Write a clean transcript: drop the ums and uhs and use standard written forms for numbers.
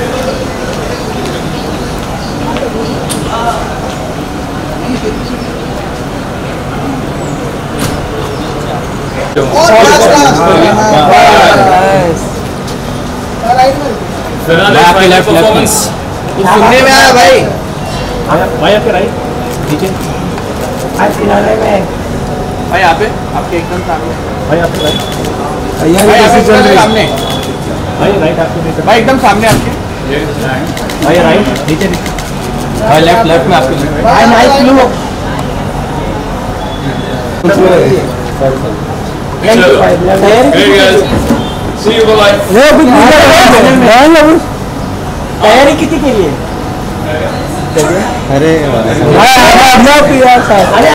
सुनने में आया भाई भाई आपके राइट नीचे भाई आप आपके एकदम सामने भाई आपके राइट आपके भाई एकदम सामने आपके भाई राइट नीचे भाई लेफ्ट लेफ्ट में आपके भाई नाइस तैयारी कितनी के लिए अरे